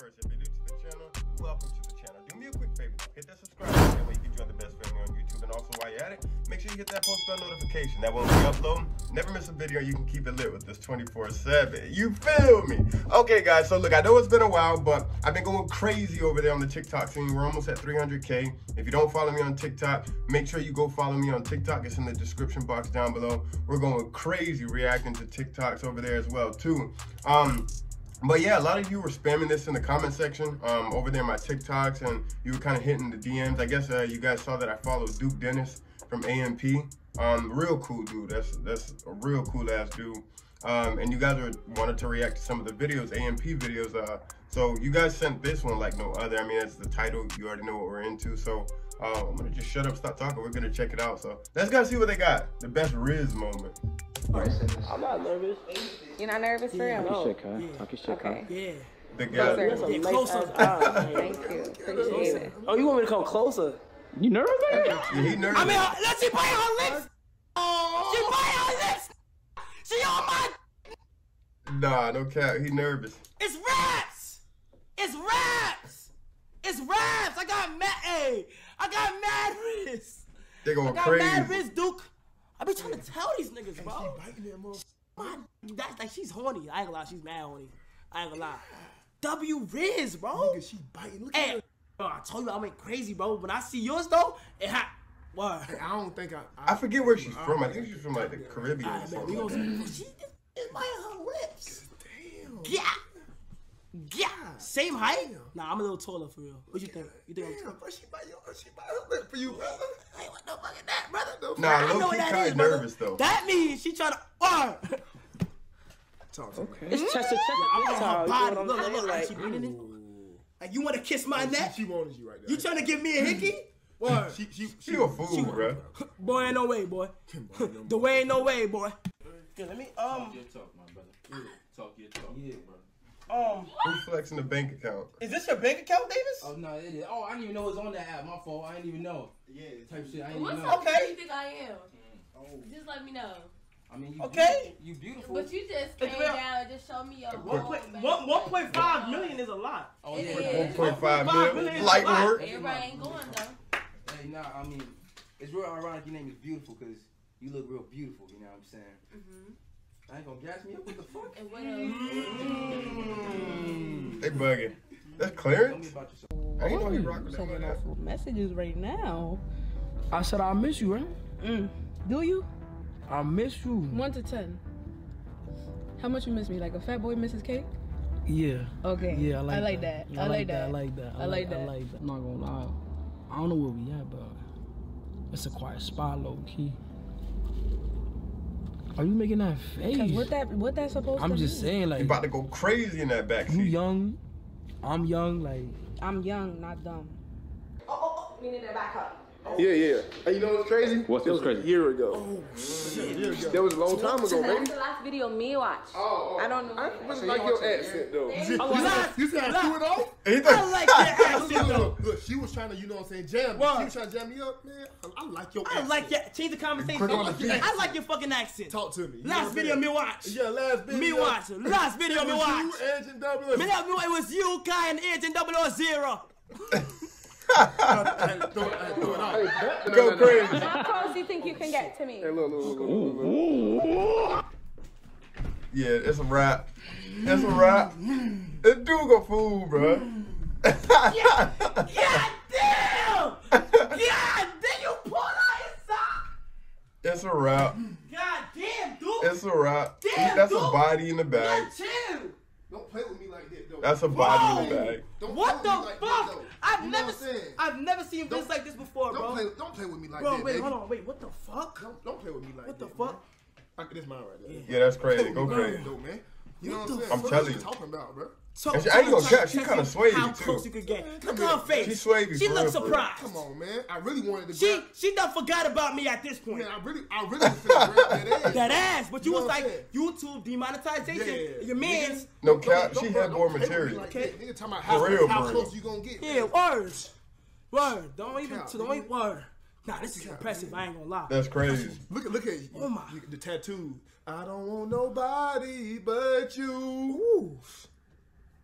first, if you're new to the channel, welcome to the channel. Do me a quick favor, hit that subscribe button, that way you can join the best family on YouTube. And also, while you're at it, make sure you hit that post bell notification. That way when we upload, never miss a video. You can keep it lit with this 24/7. You feel me? Okay, guys. So look, I know it's been a while, but I've been going crazy over there on the TikTok scene. We're almost at 300K. If you don't follow me on TikTok, make sure you go follow me on TikTok. It's in the description box down below. We're going crazy reacting to TikToks over there as well too. But yeah, a lot of you were spamming this in the comment section over there in my TikToks, and you were kind of hitting the DMs. I guess you guys saw that I followed Duke Dennis from AMP. Real cool dude. That's a real cool ass dude. And you guys wanted to react to some of the videos, AMP videos. So you guys sent this one like no other. I mean, that's the title. You already know what we're into. So I'm gonna just shut up, stop talking. We're gonna check it out. So let's go see what they got. The best Riz moment. I'm not nervous. You're not nervous for him? Talk your shit, Kai. Talk your shit, Kai. Yeah. The guy. Get closer. Thank you. Appreciate it. Oh, you want me to come closer? You nervous? Yeah, he nervous. I mean, let's see, bite her lips. She bite her lips. She on my. Nah, no cap. He nervous. It's raps. It's raps. It's raps. I got mad. Hey, I got mad wrist. They going crazy. I got mad wrist, Duke. I be trying to tell these niggas, bro. That's like she's horny. I ain't gonna lie, she's mad horny. I ain't gonna lie. W Riz, bro. Nigga, she biting. Look at her. Bro, I told you I went crazy, bro. When I see yours though, it hot. What? I don't think I forget where she's from. I think she's from like the Caribbean or something. Like that. She is biting her lips. Damn. Yeah. Yeah. Same height? Nah, I'm a little taller for real. What you think? You think I'm taller? Bro, she bite her lip for you, brother. I ain't want no fucking that, brother. No, nah, low-key kind of nervous, brother. Though. That means she trying to... Talk to me. It's chest to chest. I'm on her body. Look, like she beating it. Like, you want to kiss my neck? She wanted you right now. You trying to give me a hickey? What? She a fool, bro. Boy, ain't no way, boy. The way ain't no way, boy. Yeah, let me, Talk your talk, my brother. Talk your talk. Yeah, bro. Who's flexing the bank account? Is this your bank account, Davis? Oh, no, it is. Oh, I didn't even know it was on that app. My fault. I didn't even know. Yeah, type shit. I didn't even know. Okay. Who do you think I am? Oh. Just let me know. I mean, you okay? You beautiful. But you just came down and just showed me your 1.5 million is a lot. Oh, yeah. 1.5 million. Light work. Everybody ain't going, though. Hey, nah, I mean, it's real ironic your name is beautiful because you look real beautiful, you know what I'm saying? Mm-hmm. I ain't gonna gas me up. What the fuck? And what else? They bugging. That's Clarence. I ain't know he rock with that. Messages right now. I said I miss you, right? Mm. Do you? I miss you. 1 to 10. How much you miss me? Like a fat boy misses cake? Yeah. Okay. Yeah, I like that. I like that. I like that. I like that. I like that. I'm not gonna lie. I don't know where we at, but it's a quiet spot, low key. Are you making that face? What that supposed to be? I'm just saying, like... You about to go crazy in that backseat. You young. I'm young, like... I'm young, not dumb. Oh, meaning that back up. Oh. Yeah, yeah. Hey, you know what's crazy? What's crazy? A year ago. Oh, shit. That was a long time ago, baby. That's the last video me watched. Oh, I don't know. I wasn't like your accent, though. You said I threw it off? I like your accent, though. Look, she was trying to, you know what I'm saying, jam me. She was trying to jam me up, man. I like your accent. I like your... Change the conversation. I like your fucking accent. Talk to me. Last video me watched. Yeah, last video. Me watched. Last video me watched. It was you, Kai, and Edge and 000. Go crazy. How close do you think you can get to me? Hey, look. Yeah, it's a wrap. It's a wrap. This dude a fool, bro. Yeah, damn! God damn, you pull out his sock! It's a wrap. God damn, dude. It's a wrap. Damn, that's dude. A body in the bag. Don't play with me like that, though. That's a body in the bag. What the fuck? I've never seen this like this before, bro. Don't play with me like that, baby. Hold on, wait, what the fuck? Don't play with me like that. What the fuck? This mine right there. Yeah, that's crazy. Go crazy, though, man. You know what I'm saying? I'm telling you. What you talking about, bro? I ain't gonna cap. She kind of swayed you too. How close you could get? Look at her face. She swayed me. She looked surprised. Come on, man. I really wanted to. She done forgot about me at this point. Man, I really that ass. That ass, but you was like YouTube demonetization. Yeah. Your man's. No cap. She had more material. Okay. Nigga, talking about how close you gonna get? Yeah, word. Don't even word. Nah, this is impressive. I ain't gonna lie. That's crazy. Look at you. Oh my. The tattoo. I don't want nobody but you. Ooh.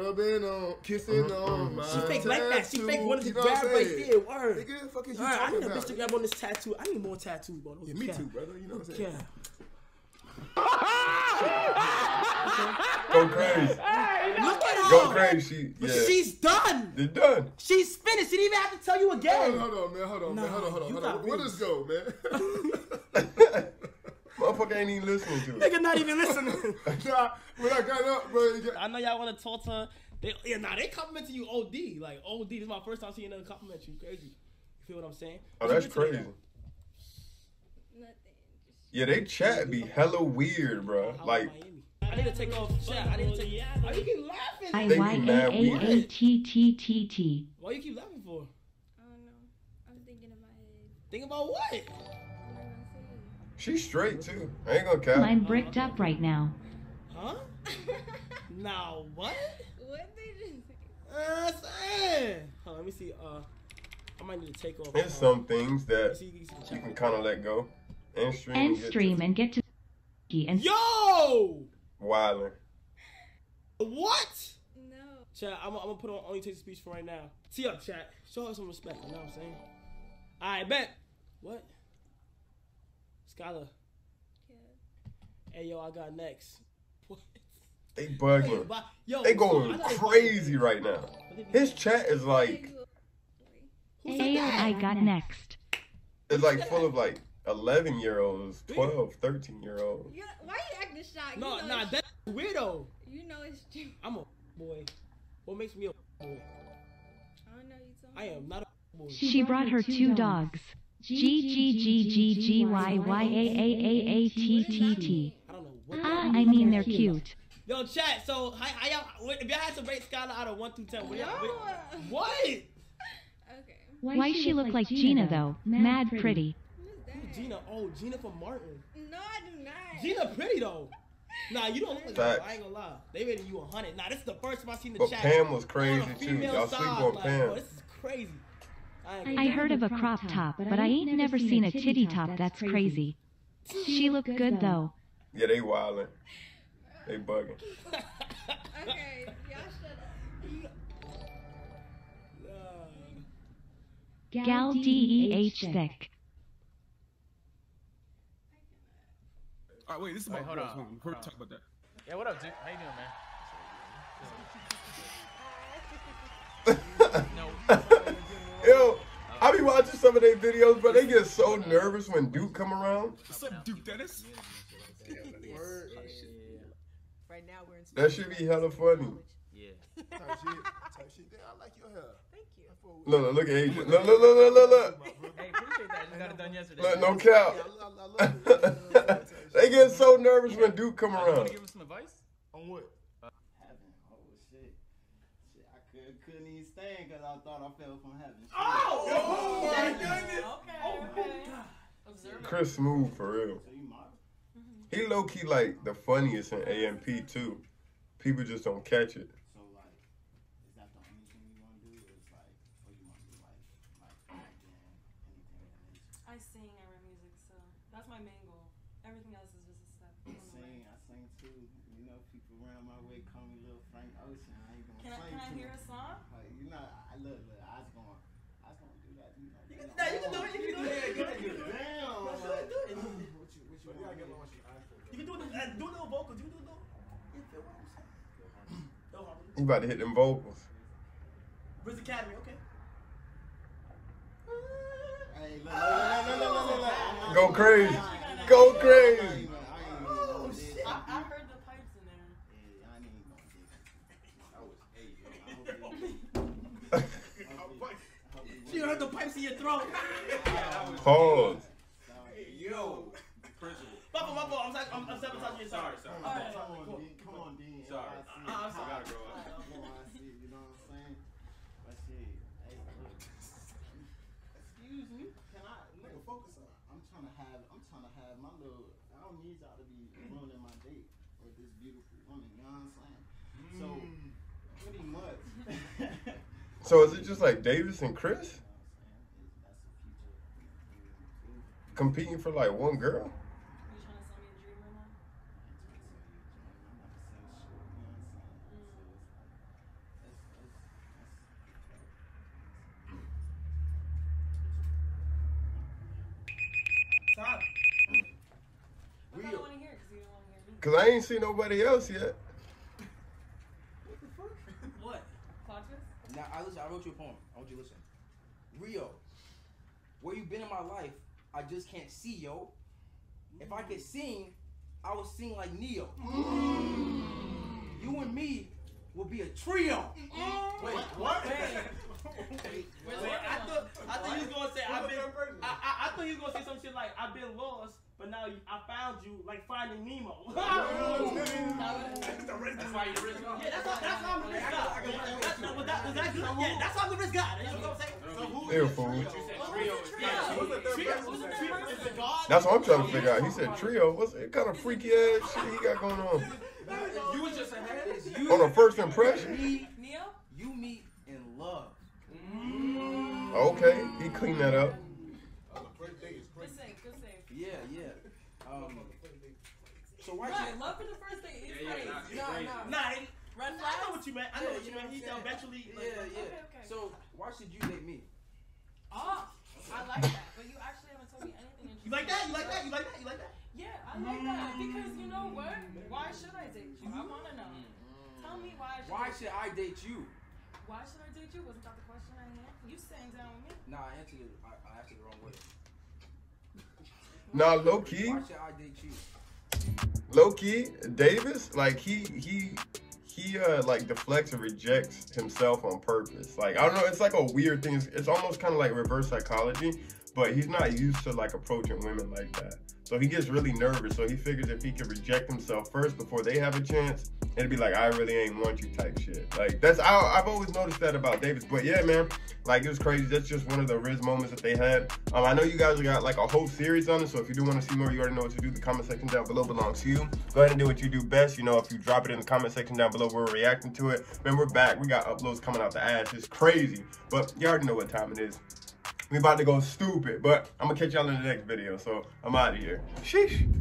Rubbing on, kissing on my tattoo. She fake like that. She fake one of the grabs right there. Word. Nigga, the fuck is you talking about? I need a bitch to grab on this tattoo. I need more tattoos, bro. Yeah, me too, brother. You know what I'm saying? Go crazy. Look at her. Go crazy. She's done. They're done. She's finished. She didn't even have to tell you again. Hold on, man. Where does go, man? Motherfucker ain't even listening to it. Nigga not even listening. Nah, when I got up, bro. I know y'all want to talk to her. They complimenting you OD. Like, OD, this is my first time seeing another compliment you. Crazy. You feel what I'm saying? Oh, that's crazy. Nothing. Yeah, they chat be hella weird, bro. Like, I need to take off chat. I need to take... Why you keep laughing? They be mad weird. Why you keep laughing for? I don't know. I'm thinking in my head. Think about what? She's straight too. I ain't gonna cap. Mine bricked up right now. Huh? Now what? What did you say? Hold on, let me see. I might need to take off. There's some things that you can kind of let go and stream and get to. Yo! Wilder. What? No. Chat, I'm gonna put on only takes speech for right now. Tee up, chat. Show her some respect. You know what I'm saying? I bet. What? Skylar. Yeah. Hey, yo, I got next. What? They bugging. Yo, they going crazy right now. His chat is like... Hey, yo, I got next. It's like full of like 11-year-olds, 12, 13-year-olds. Why you acting shocked? No, you know that's weirdo. You know it's true. I'm a boy. What makes me a boy? I don't know. I am not a boy. She brought her two dogs. GGGGGYYAAAATTT. I mean, they're cute. Yo, chat, so if y'all had to rate Skylar out of 1 through 10, what? Okay. Why she look like Gina though? Mad pretty. Who's Gina? Oh, Gina from Martin. No, I do not. Gina pretty though. Nah, you don't look like that. I ain't gonna lie. They rated you 100. Nah, this is the first time I seen the chat. But Pam was crazy too. Y'all sleep on Pam. This is crazy. I heard of a crop top, but I ain't never seen a titty top. That's crazy. She look good though. Yeah, they wildin'. They bugging. Okay, y'all shut up. Gal DEH thick. All right, wait, this is my hold on. We're talking about that. Yeah, what up, dude? How you doing, man? Yo, I be watching some of their videos, but they get so nervous when Duke come around. What's up, Duke Dennis? Right now we're in. That should be hella funny. Yeah. Type shit. I like your hair. Thank you. Look at Adrian. Look. Hey, appreciate that. Just got it done yesterday. Look, no cap. They get so nervous when Duke come around. You want to give us some advice? On what? Couldn't even stand because I thought I fell from heaven. Oh my goodness! Okay. Oh my God! Observe. Chris smooth for real. He low key like the funniest in AMP too. People just don't catch it. So like, is that the only thing you want to do? Is like, what you want to do? Like anything? I sing, I write music, so that's my main goal. Everything else is just a step. I sing too. You know, people around my way call me little Frank Ocean. Can I hear a song? Like, you know, look, I was gonna do that. You can do it. Damn. You can do little vocals. You can do little. You about to hit them vocals. Riz Academy, okay. Hey, look. Go crazy. Go crazy. Oh shit! I heard the pipes in there. She heard the pipes in your throat. Pause. Yo. My fault. I'm sabotaging you. Sorry. Right. Come on, Dean. Sorry. I'm sorry. I gotta grow up. I see. You know what I'm saying? But shit. Hey, look. Excuse me. Can I? Nigga, focus on. I'm trying to have my little. I don't need y'all to be ruining my date with this beautiful woman. You know what I'm saying? So pretty much. So is it just like Davis and Chris competing for like one girl? Because I ain't seen nobody else yet. What the fuck? What? Conscious? Now, I wrote you a poem. I want you to listen. Rio, where you been in my life, I just can't see, yo. If I could sing, I would sing like Neo. Mm. You and me will be a trio. Mm. Wait, what? Wait, I thought he was gonna say I thought he was gonna say some shit like I've been lost, but now I found you, like finding Nemo. That's why you're rich. Yeah, that's how I'm rich. Yeah, that's how the rich guy. You know what I'm saying? So who is trio? That's what I'm trying to figure out. He said trio. What's it kind of freaky ass shit he got going on? You was just ahead. On a first impression. Neo, you meet in love. Okay, he cleaned that up. Yeah. So why? Right, love for the first thing is crazy. Nah. Right, I know what you meant. I know what you meant. He's down eventually. Okay. So why should you date me? Oh, I like that. But you actually haven't told me anything interesting. You like that? You like that? You like that? You like that? Yeah, I like that because you know what? Why should I date you? I wanna know. Tell me why. Why should I date you? Why should I date you? Wasn't that the question I had? You sitting down with me? Nah, I answered it. I answered the wrong way. Nah, low key. Why should I date you? Low key, Davis, like he like deflects and rejects himself on purpose. Like I don't know, it's like a weird thing. It's almost kind of like reverse psychology, but he's not used to like approaching women like that. So he gets really nervous. So he figures if he could reject himself first before they have a chance, it'd be like I really ain't want you type shit. Like that's I've always noticed that about Davis. But yeah, man, like it was crazy. That's just one of the Riz moments that they had. I know you guys got like a whole series on it. So if you do want to see more, you already know what to do. The comment section down below belongs to you. Go ahead and do what you do best. You know, if you drop it in the comment section down below, we're reacting to it. Man, we're back. We got uploads coming out the ass. It's crazy. But you already know what time it is. We about to go stupid, but I'm gonna catch y'all in the next video, so I'm out of here. Sheesh.